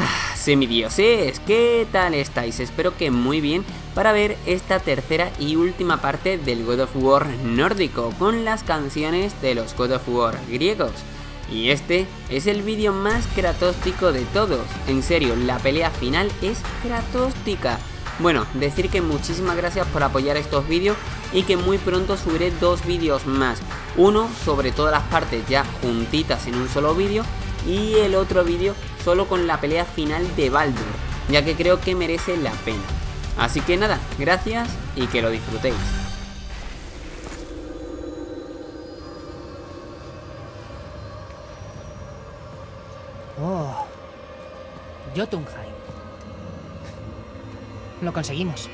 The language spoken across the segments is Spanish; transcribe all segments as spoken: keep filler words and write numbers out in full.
Ah, semidioses, ¿qué tal estáis? Espero que muy bien para ver esta tercera y última parte del God of War nórdico con las canciones de los God of War griegos. Y este es el vídeo más kratóstico de todos. En serio, la pelea final es kratóstica. Bueno, decir que muchísimas gracias por apoyar estos vídeos y que muy pronto subiré dos vídeos más. Uno sobre todas las partes ya juntitas en un solo vídeo y el otro vídeo solo con la pelea final de Baldur, ya que creo que merece la pena. Así que nada, gracias y que lo disfrutéis. Oh, Jotunheim. Lo conseguimos.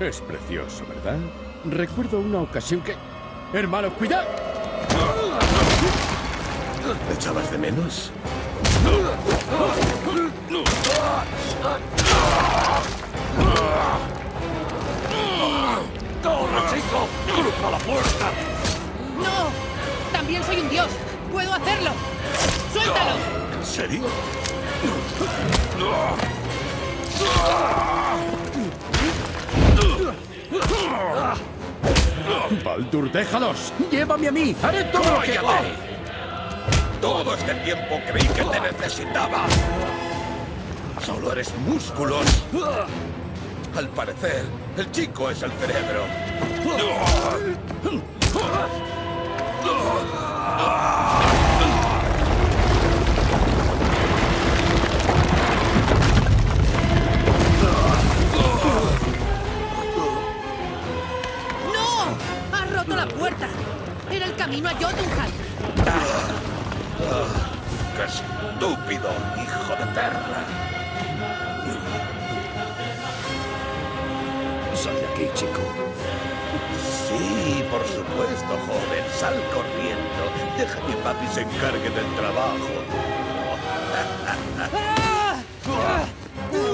Es precioso, ¿verdad? Recuerdo una ocasión que... ¡Hermano, cuidado! ¿Me echabas de menos? ¡Corre, chico! ¡Cruza la puerta! ¡No! ¡También soy un dios! ¡Puedo hacerlo! ¡Suéltalo! ¿En serio? Baldur, déjalos. Llévame a mí. Haré todo. ¡Cállate! Lo que... Todo este tiempo creí que te necesitaba. Solo eres músculos. Al parecer, el chico es el cerebro. La puerta. Era el camino a Jotunheim. ¡Qué estúpido, hijo de perra! Sal de aquí, chico. Sí, por supuesto, joven. Sal corriendo. Deja que papi se encargue del trabajo. ¡Ah!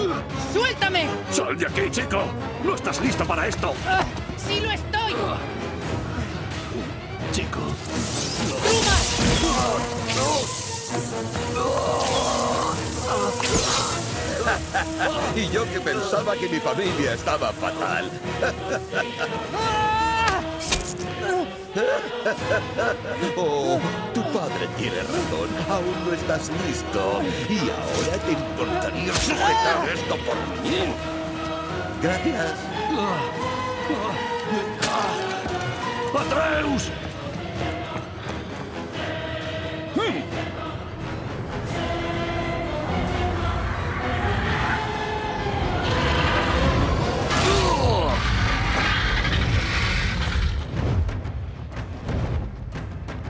¡Ah! ¡Suéltame! Sal de aquí, chico. No estás listo para esto. Ah, sí lo estoy. Chico. Y yo que pensaba que mi familia estaba fatal. Oh, tu padre tiene razón. Aún no estás listo. Y ahora te importaría sujetar esto por mí. Gracias. ¡Atreus!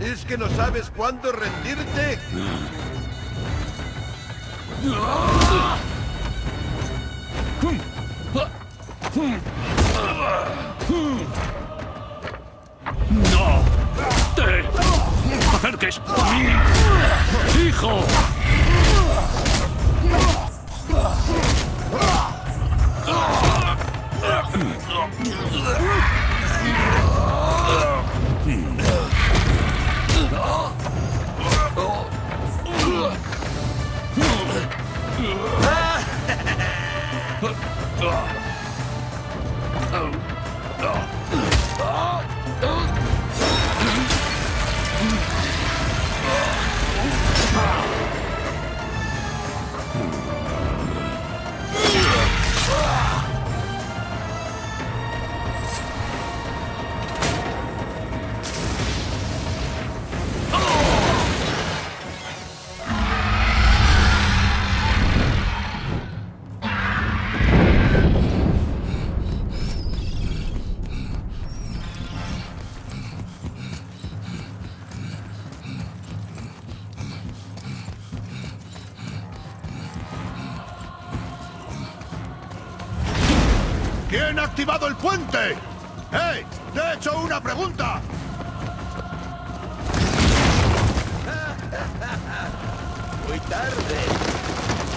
¿Es que no sabes cuándo rendirte? ¡No te acerques a mí, hijo! ¿Quién ha activado el puente? ¡Hey! ¡Te he hecho una pregunta! Muy tarde.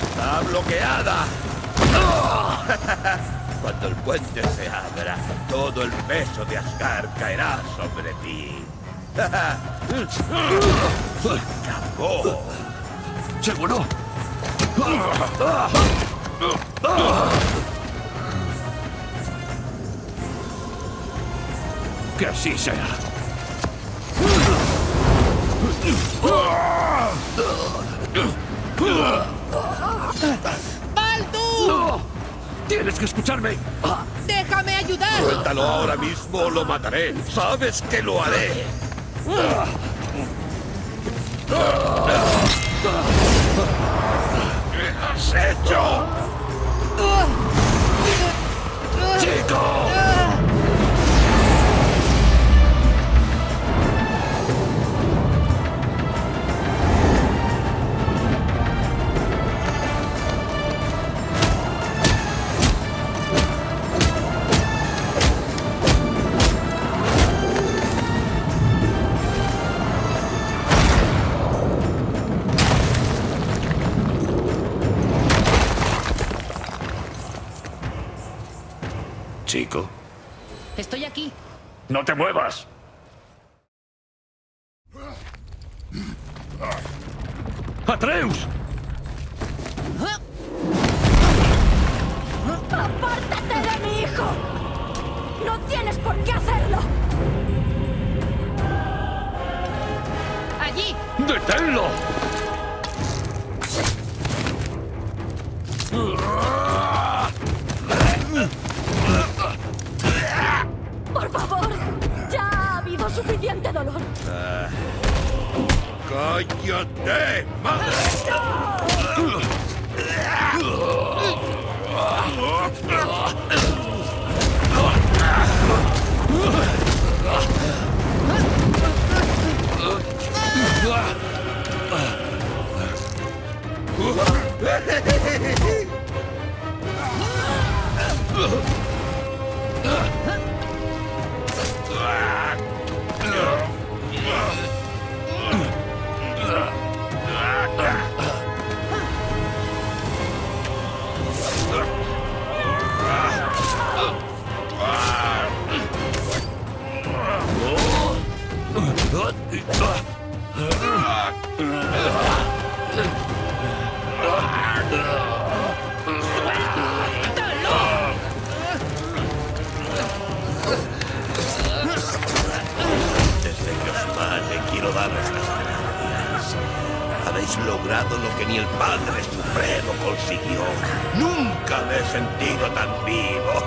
Está bloqueada. Cuando el puente se abra, todo el peso de Asgard caerá sobre ti. ¡Oh! ¡Seguro! ¡Que así sea! ¡Baldur! ¡No! ¡Tienes que escucharme! ¡Déjame ayudar! ¡Suéltalo ahora mismo o lo mataré! ¡Sabes que lo haré! ¿Qué has hecho? ¡Chico! Chico. Estoy aquí. ¡No te muevas! ¡Atreus! ¡Apártate de mi hijo! ¡No tienes por qué hacerlo! ¡Allí! ¡Deténlo! ¡Por favor! ¡Ya ha habido suficiente dolor! Ah. ¡Cállate, madre! ¡No! Habéis logrado lo que ni el Padre Supremo consiguió. Nunca me he sentido tan vivo.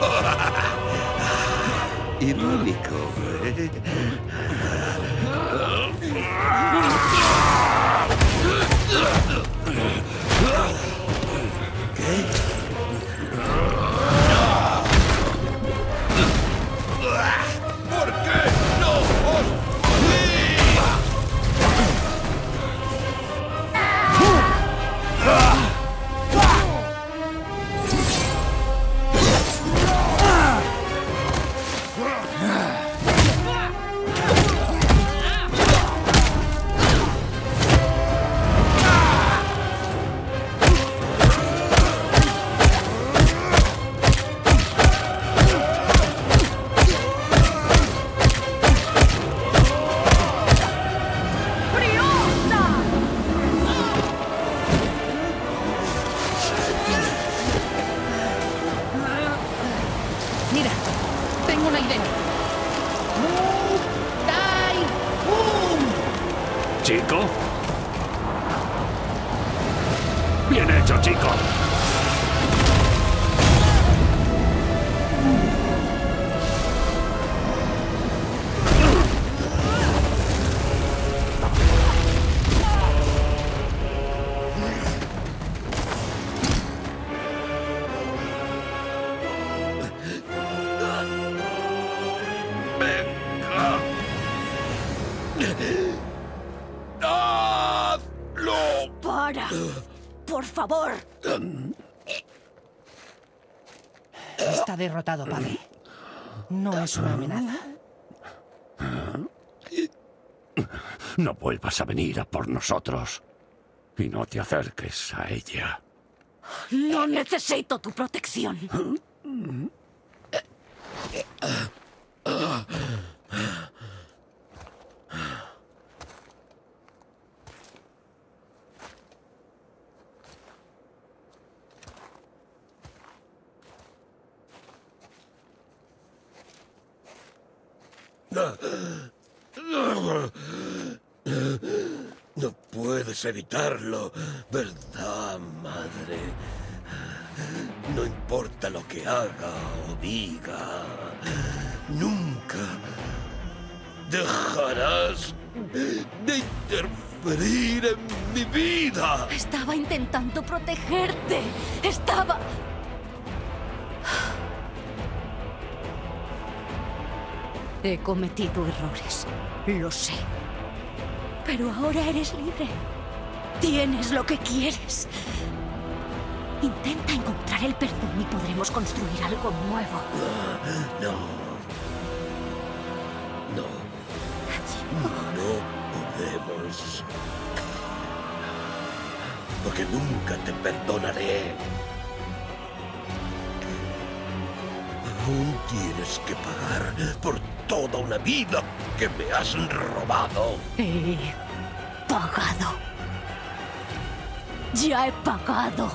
Irónico, ¿eh? ¿Qué? Está derrotado, padre. No es una amenaza. No vuelvas a venir a por nosotros. Y no te acerques a ella. No necesito tu protección. No puedes evitarlo, ¿verdad, madre? No importa lo que haga o diga, nunca dejarás de interferir en mi vida. Estaba intentando protegerte. Estaba... He cometido errores, lo sé. Pero ahora eres libre. Tienes lo que quieres. Intenta encontrar el perdón y podremos construir algo nuevo. No. No. No podemos. Porque nunca te perdonaré. Aún tienes que pagar por toda una vida que me has robado. He pagado. Ya he pagado.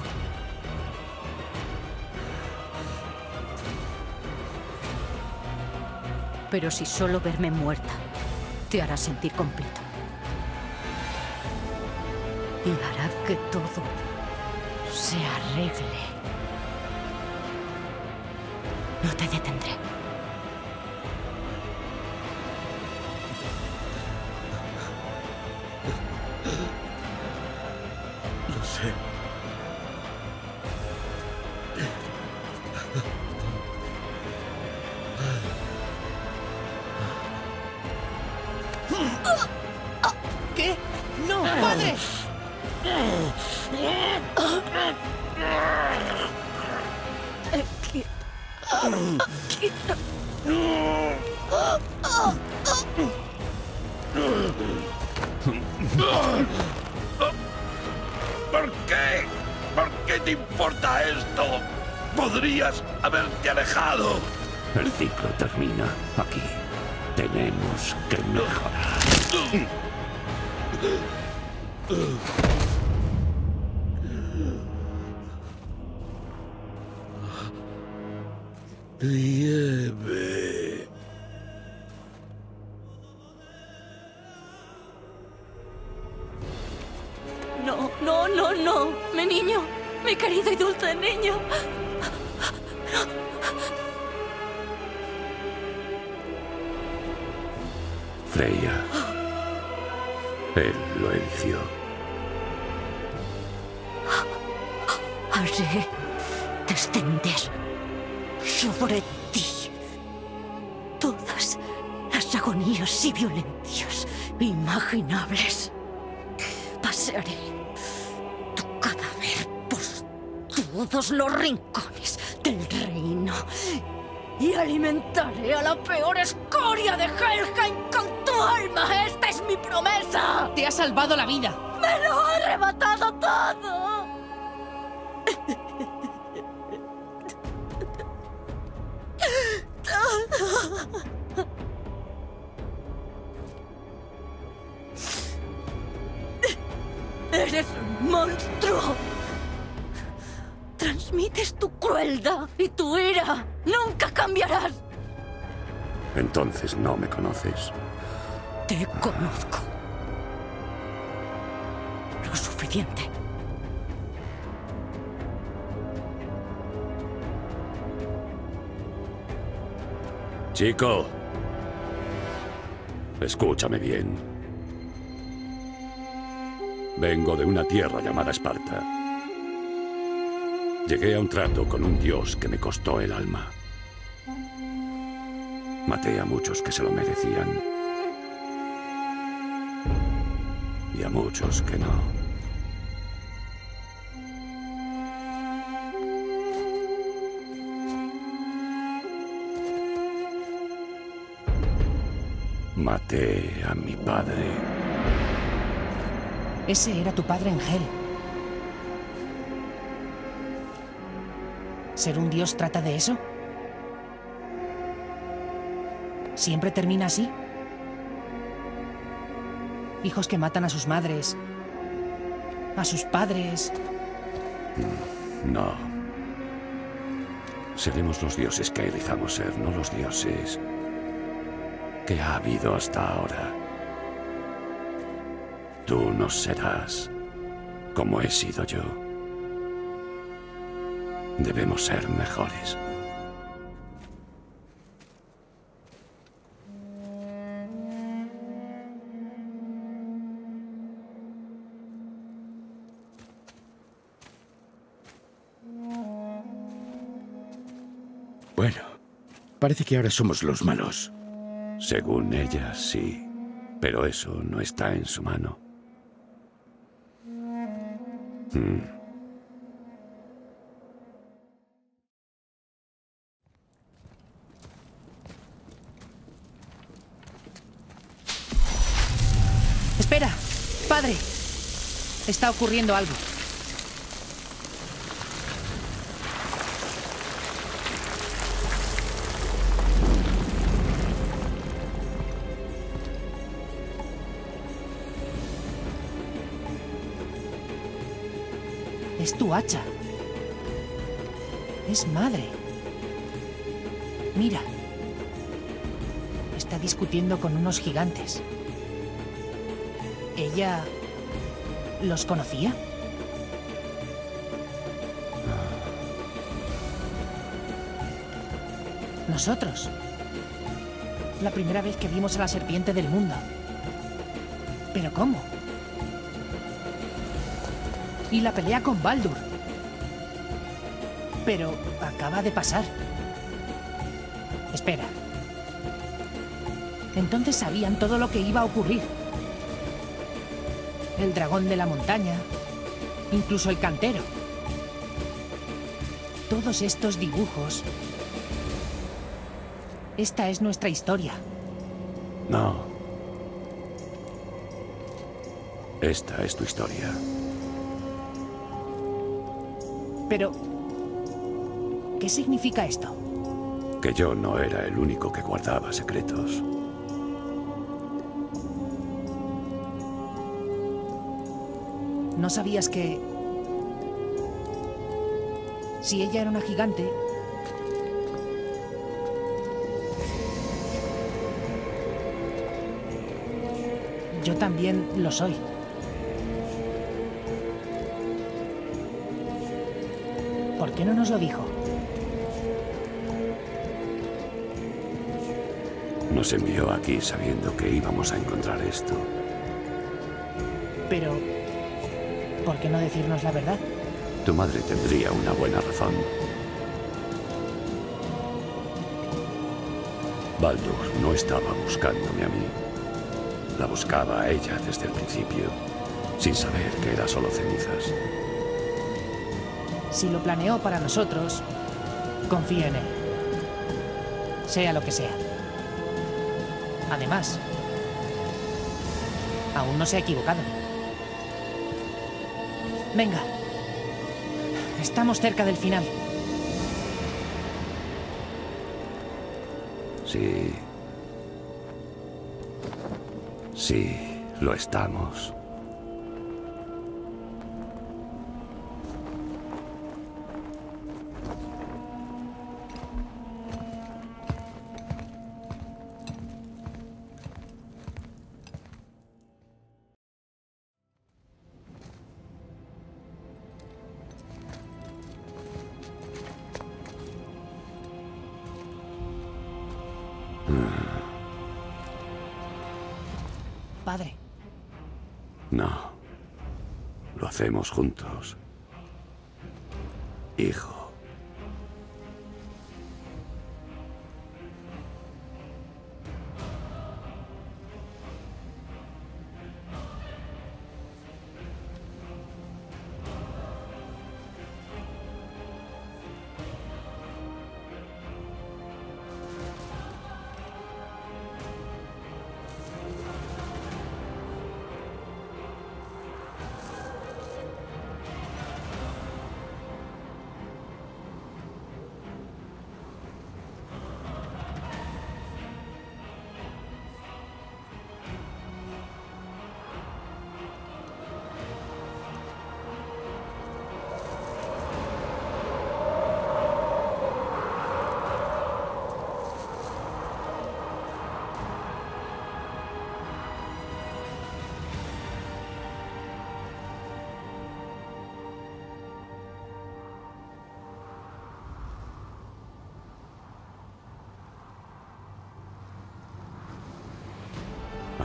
Pero si solo verme muerta te hará sentir completo. Y hará que todo se arregle. No te detendré. Lo sé. ¿Qué? ¡No, padre! ¿Qué? ¿Por qué? ¿Por qué te importa esto? Podrías haberte alejado. El ciclo termina aquí. Tenemos que mejorar. Nieve. No, no, no, no, mi niño, mi querido y dulce niño. Freya. Él lo eligió. Haré descender sobre ti todas las agonías y violencias imaginables. Pasearé tu cadáver por todos los rincones del reino y alimentaré a la peor escoria de Helheim con tu alma. ¡Esta es mi promesa! ¡Te ha salvado la vida! ¡Me lo ha arrebatado todo! Eres un monstruo. Transmites tu crueldad y tu ira. Nunca cambiarás. Entonces no me conoces. Te conozco. Lo suficiente. Chico, escúchame bien. Vengo de una tierra llamada Esparta. Llegué a un trato con un dios que me costó el alma. Maté a muchos que se lo merecían. Y a muchos que no. Maté a mi padre. Ese era tu padre, Ángel. ¿Ser un dios trata de eso? ¿Siempre termina así? Hijos que matan a sus madres, a sus padres. No. Seremos los dioses que elijamos ser, no los dioses que ha habido hasta ahora. Tú no serás como he sido yo. Debemos ser mejores. Bueno, parece que ahora somos los malos. Según ella, sí, pero eso no está en su mano. Hmm. Espera, padre. Está ocurriendo algo. Es tu hacha. Es madre. Mira. Está discutiendo con unos gigantes. ¿Ella los conocía? Nosotros. La primera vez que vimos a la serpiente del mundo. ¿Pero cómo? Y la pelea con Baldur. Pero acaba de pasar. Espera. Entonces sabían todo lo que iba a ocurrir. El dragón de la montaña, incluso el cantero. Todos estos dibujos. Esta es nuestra historia. No. Esta es tu historia. Pero, ¿qué significa esto? Que yo no era el único que guardaba secretos. ¿No sabías que... si ella era una gigante... yo también lo soy? ¿Por qué no nos lo dijo? Nos envió aquí sabiendo que íbamos a encontrar esto. Pero, ¿por qué no decirnos la verdad? Tu madre tendría una buena razón. Baldur no estaba buscándome a mí. La buscaba a ella desde el principio, sin saber que era solo cenizas. Si lo planeó para nosotros, confía en él. Sea lo que sea. Además, aún no se ha equivocado. Venga. Estamos cerca del final. Sí. Sí, lo estamos. Padre. No. Lo hacemos juntos. Hijo.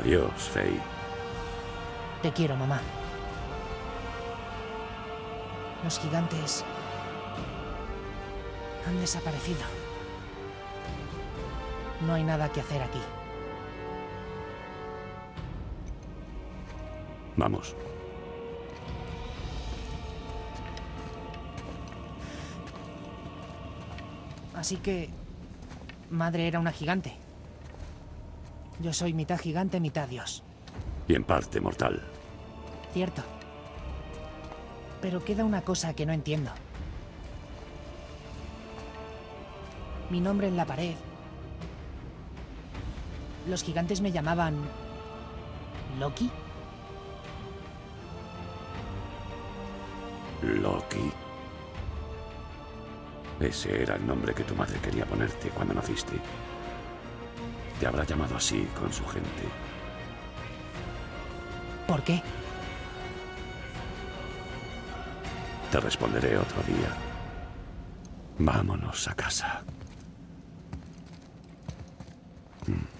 Adiós, Faye. Te quiero, mamá. Los gigantes han desaparecido. No hay nada que hacer aquí. Vamos. Así que... madre era una gigante. Yo soy mitad gigante, mitad dios. Y en parte mortal. Cierto. Pero queda una cosa que no entiendo. Mi nombre en la pared. Los gigantes me llamaban... ¿Loki? Loki. Ese era el nombre que tu madre quería ponerte cuando naciste. Te habrá llamado así con su gente. ¿Por qué? Te responderé otro día. Vámonos a casa. Mm.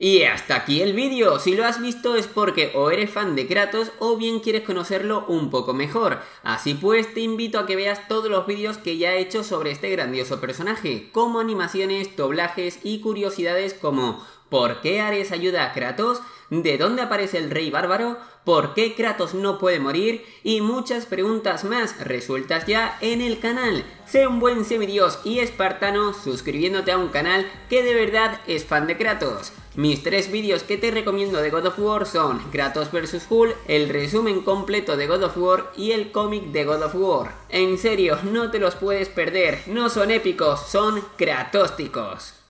Y hasta aquí el vídeo. Si lo has visto es porque o eres fan de Kratos o bien quieres conocerlo un poco mejor. Así pues, te invito a que veas todos los vídeos que ya he hecho sobre este grandioso personaje, como animaciones, doblajes y curiosidades como ¿por qué Ares ayuda a Kratos?, ¿de dónde aparece el rey bárbaro?, ¿por qué Kratos no puede morir? Y muchas preguntas más resueltas ya en el canal. Sé un buen semidios y espartano suscribiéndote a un canal que de verdad es fan de Kratos. Mis tres vídeos que te recomiendo de God of War son Kratos versus. Hulk, el resumen completo de God of War y el cómic de God of War. En serio, no te los puedes perder, no son épicos, son kratósticos.